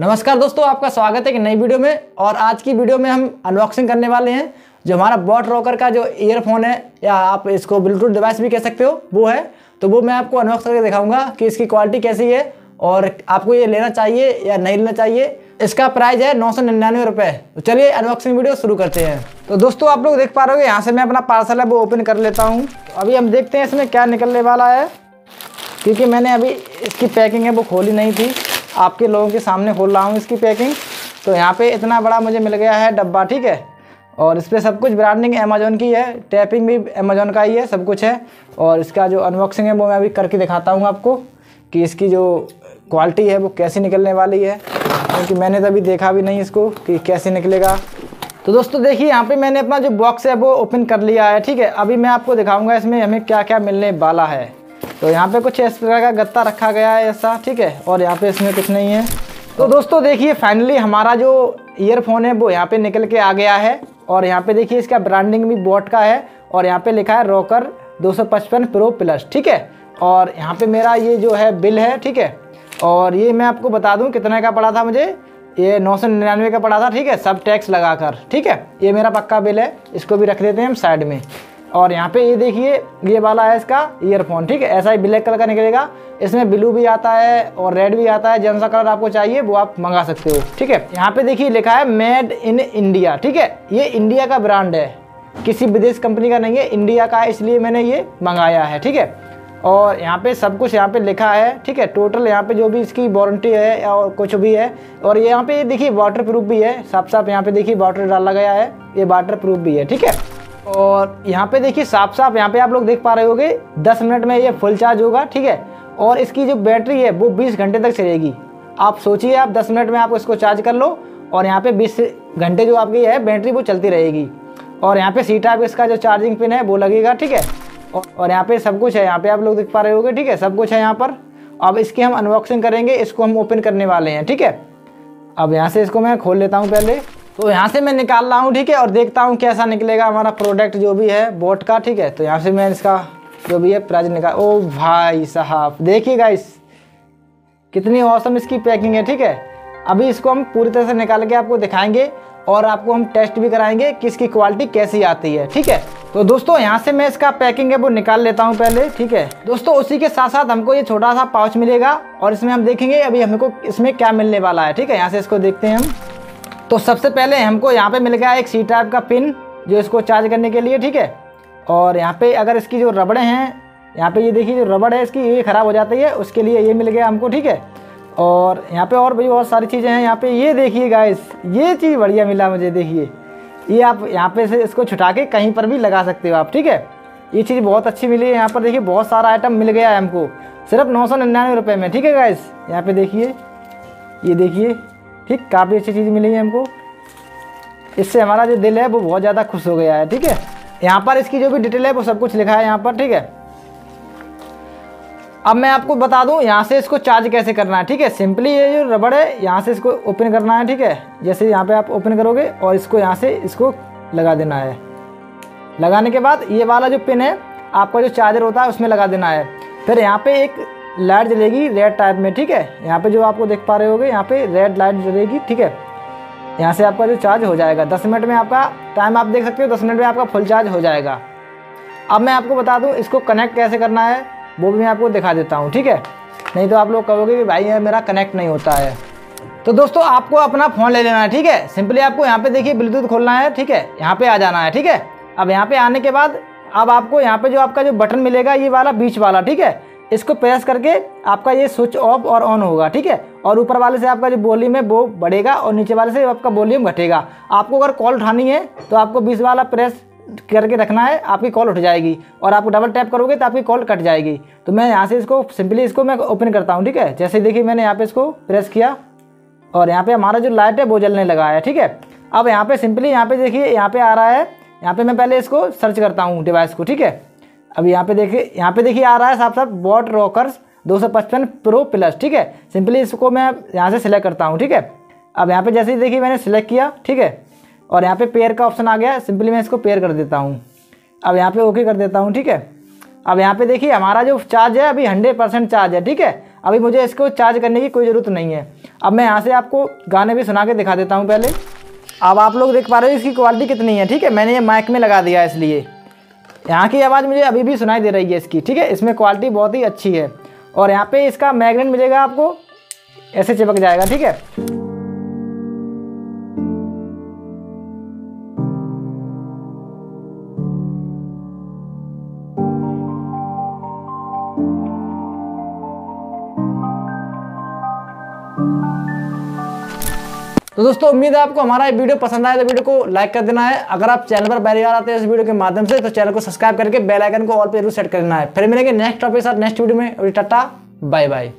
नमस्कार दोस्तों, आपका स्वागत है एक नई वीडियो में। और आज की वीडियो में हम अनबॉक्सिंग करने वाले हैं जो हमारा boAt Rockerz का जो ईयरफोन है, या आप इसको ब्लूटूथ डिवाइस भी कह सकते हो, वो है। तो वो मैं आपको अनबॉक्स करके दिखाऊंगा कि इसकी क्वालिटी कैसी है और आपको ये लेना चाहिए या नहीं लेना चाहिए। इसका प्राइस है 999 रुपये। तो चलिए अनबॉक्सिंग वीडियो शुरू करते हैं। तो दोस्तों, आप लोग देख पा रहे हो, यहाँ से मैं अपना पार्सल है वो ओपन कर लेता हूँ। तो अभी हम देखते हैं इसमें क्या निकलने वाला है, क्योंकि मैंने अभी इसकी पैकिंग है वो खोली नहीं थी। आपके लोगों के सामने खोल रहा हूँ इसकी पैकिंग। तो यहाँ पे इतना बड़ा मुझे मिल गया है डब्बा, ठीक है। और इस पर सब कुछ ब्रांडिंग अमेज़न की है, टैपिंग भी अमेज़न का ही है, सब कुछ है। और इसका जो अनबॉक्सिंग है वो मैं अभी करके दिखाता हूँ आपको कि इसकी जो क्वालिटी है वो कैसी निकलने वाली है, क्योंकि मैंने तो अभी देखा भी नहीं इसको कि कैसे निकलेगा। तो दोस्तों देखिए, यहाँ पर मैंने अपना जो बॉक्स है वो ओपन कर लिया है, ठीक है। अभी मैं आपको दिखाऊँगा इसमें हमें क्या क्या मिलने वाला है। तो यहाँ पे कुछ इस तरह का गत्ता रखा गया है ऐसा, ठीक है। और यहाँ पे इसमें कुछ नहीं है। तो दोस्तों देखिए, फाइनली हमारा जो ईयरफोन है वो यहाँ पे निकल के आ गया है। और यहाँ पे देखिए, इसका ब्रांडिंग भी बोट का है और यहाँ पे लिखा है रॉकर 255 प्रो प्लस, ठीक है। और यहाँ पे मेरा ये जो है बिल है, ठीक है। और ये मैं आपको बता दूँ कितने का पड़ा था मुझे, ये 999 का पड़ा था, ठीक है, सब टैक्स लगा कर, ठीक है। ये मेरा पक्का बिल है, इसको भी रख देते हैं हम साइड में। और यहाँ पे ये देखिए, ये वाला है इसका ईयरफोन, ठीक है। ऐसा ही ब्लैक कलर का निकलेगा, इसमें ब्लू भी आता है और रेड भी आता है। जौन सा कलर आपको चाहिए वो आप मंगा सकते हो, ठीक है। यहाँ पे देखिए लिखा है मेड इन इंडिया, ठीक है। ये इंडिया का ब्रांड है, किसी विदेश कंपनी का नहीं है, इंडिया का है, इसलिए मैंने ये मंगाया है, ठीक है। और यहाँ पे सब कुछ यहाँ पे लिखा है, ठीक है। टोटल यहाँ पे जो भी इसकी वारंटी है और कुछ भी है। और ये यहाँ पे देखिए वाटर प्रूफ भी है, साफ साफ यहाँ पे देखिए वाटर डाला गया है, ये वाटर प्रूफ भी है, ठीक है। और यहाँ पे देखिए साफ साफ यहाँ पे आप लोग देख पा रहे होंगे, 10 मिनट में ये फुल चार्ज होगा, ठीक है। और इसकी जो बैटरी है वो 20 घंटे तक चलेगी। आप सोचिए, आप 10 मिनट में आप इसको चार्ज कर लो और यहाँ पे 20 घंटे जो आपकी है बैटरी वो चलती रहेगी। और यहाँ पे C-type इसका जो चार्जिंग पिन है वो लगेगा, ठीक है। और यहाँ पे सब कुछ है, यहाँ पे आप लोग देख पा रहे होंगे, ठीक है, सब कुछ है यहाँ पर। अब इसकी हम अनबॉक्सिंग करेंगे, इसको हम ओपन करने वाले हैं, ठीक है। अब यहाँ से इसको मैं खोल लेता हूँ पहले। तो यहाँ से मैं निकाल रहा हूँ, ठीक है, और देखता हूँ कैसा निकलेगा हमारा प्रोडक्ट जो भी है बोट का, ठीक है। तो यहाँ से मैं इसका जो भी है प्राइस निकाल, ओ भाई साहब देखिए गाइस, कितनी औसम इसकी पैकिंग है, ठीक है। अभी इसको हम पूरी तरह से निकाल के आपको दिखाएंगे और आपको हम टेस्ट भी कराएंगे कि इसकी क्वालिटी कैसी आती है, ठीक है। तो दोस्तों यहाँ से मैं इसका पैकिंग है वो निकाल लेता हूँ पहले, ठीक है। दोस्तों उसी के साथ साथ हमको ये छोटा सा पाउच मिलेगा और इसमें हम देखेंगे अभी हमको इसमें क्या मिलने वाला है, ठीक है। यहाँ से इसको देखते हैं हम। तो सबसे पहले हमको यहाँ पे मिल गया एक C-type का पिन जो इसको चार्ज करने के लिए, ठीक है। और यहाँ पे अगर इसकी जो रबड़ें हैं, यहाँ पे ये देखिए जो रबड़ है इसकी ये ख़राब हो जाती है, उसके लिए ये मिल गया हमको, ठीक है। और यहाँ पे और भी बहुत सारी चीज़ें हैं। यहाँ पे ये देखिए गाइस, ये चीज़ बढ़िया मिला मुझे, देखिए ये आप यहाँ पे से इसको छुटा के कहीं पर भी लगा सकते हो आप, ठीक है। ये चीज़ बहुत अच्छी मिली है। यहाँ पर देखिए बहुत सारा आइटम मिल गया है हमको सिर्फ 999 रुपये में, ठीक है गाइस। यहाँ पर देखिए, ये देखिए, ठीक, काफ़ी अच्छी चीज़ मिली है हमको। इससे हमारा जो दिल है वो बहुत ज़्यादा खुश हो गया है, ठीक है। यहाँ पर इसकी जो भी डिटेल है वो सब कुछ लिखा है यहाँ पर, ठीक है। अब मैं आपको बता दूँ यहाँ से इसको चार्ज कैसे करना है, ठीक है। सिंपली ये जो रबड़ है यहाँ से इसको ओपन करना है, ठीक है। जैसे यहाँ पे आप ओपन करोगे और इसको यहाँ से इसको लगा देना है। लगाने के बाद ये वाला जो पिन है आपका जो चार्जर होता है उसमें लगा देना है। फिर यहाँ पर एक लाइट जलेगी रेड टाइप में, ठीक है। यहाँ पे जो आपको देख पा रहे होगे यहाँ पे रेड लाइट जलेगी, ठीक है। यहाँ से आपका जो चार्ज हो जाएगा 10 मिनट में, आपका टाइम आप देख सकते हो, 10 मिनट में आपका फुल चार्ज हो जाएगा। अब मैं आपको बता दूँ इसको कनेक्ट कैसे करना है वो भी मैं आपको दिखा देता हूँ, ठीक है। नहीं तो आप लोग कहोगे कि भाई ये मेरा कनेक्ट नहीं होता है। तो दोस्तों आपको अपना फ़ोन ले लेना है, ठीक है। सिंपली आपको यहाँ पर देखिए ब्लूटूथ खोलना है, ठीक है। यहाँ पर आ जाना है, ठीक है। अब यहाँ पर आने के बाद अब आपको यहाँ पर जो आपका जो बटन मिलेगा ये वाला बीच वाला, ठीक है, इसको प्रेस करके आपका ये स्विच ऑफ और ऑन होगा, ठीक है। और ऊपर वाले से आपका जो वॉल्यूम है वो बढ़ेगा और नीचे वाले से आपका वॉल्यूम घटेगा। आपको अगर कॉल उठानी है तो आपको बीच वाला प्रेस करके रखना है, आपकी कॉल उठ जाएगी। और आप डबल टैप करोगे तो आपकी कॉल कट जाएगी। तो मैं यहाँ से इसको सिंपली इसको मैं ओपन करता हूँ, ठीक है। जैसे देखिए मैंने यहाँ पर इसको प्रेस किया और यहाँ पर हमारा जो लाइट है वो जलने लगा है, ठीक है। अब यहाँ पर सिंपली यहाँ पर देखिए यहाँ पर आ रहा है, यहाँ पर मैं पहले इसको सर्च करता हूँ डिवाइस को, ठीक है। अब यहाँ पे देखिए आ रहा है साफ साफ boAt Rockerz 255 Pro Plus, ठीक है। सिंपली इसको मैं यहाँ से सिलेक्ट करता हूँ, ठीक है। अब यहाँ पे जैसे ही देखिए मैंने सिलेक्ट किया, ठीक है, और यहाँ पे पेयर का ऑप्शन आ गया। सिंपली मैं इसको पेयर कर देता हूँ। अब यहाँ पे ओके कर देता हूँ, ठीक है। अब यहाँ पे देखिए हमारा जो चार्ज है अभी 100% चार्ज है, ठीक है। अभी मुझे इसको चार्ज करने की कोई ज़रूरत नहीं है। अब मैं यहाँ से आपको गाने भी सुना के दिखा देता हूँ पहले। अब आप लोग देख पा रहे हो इसकी क्वालिटी कितनी है, ठीक है। मैंने ये माइक में लगा दिया इसलिए यहाँ की आवाज़ मुझे अभी भी सुनाई दे रही है इसकी, ठीक है। इसमें क्वालिटी बहुत ही अच्छी है। और यहाँ पे इसका मैग्नेट मिलेगा आपको, ऐसे चिपक जाएगा, ठीक है। तो दोस्तों उम्मीद है आपको हमारा ये वीडियो पसंद आया, तो वीडियो को लाइक कर देना है। अगर आप चैनल पर पहली बार आते हैं इस वीडियो के माध्यम से, तो चैनल को सब्सक्राइब करके बेल आइकन को ऑल पे जरूर सेट करना है। फिर मिलेंगे नेक्स्ट टॉपिक के साथ नेक्स्ट वीडियो में। Tata, bye bye.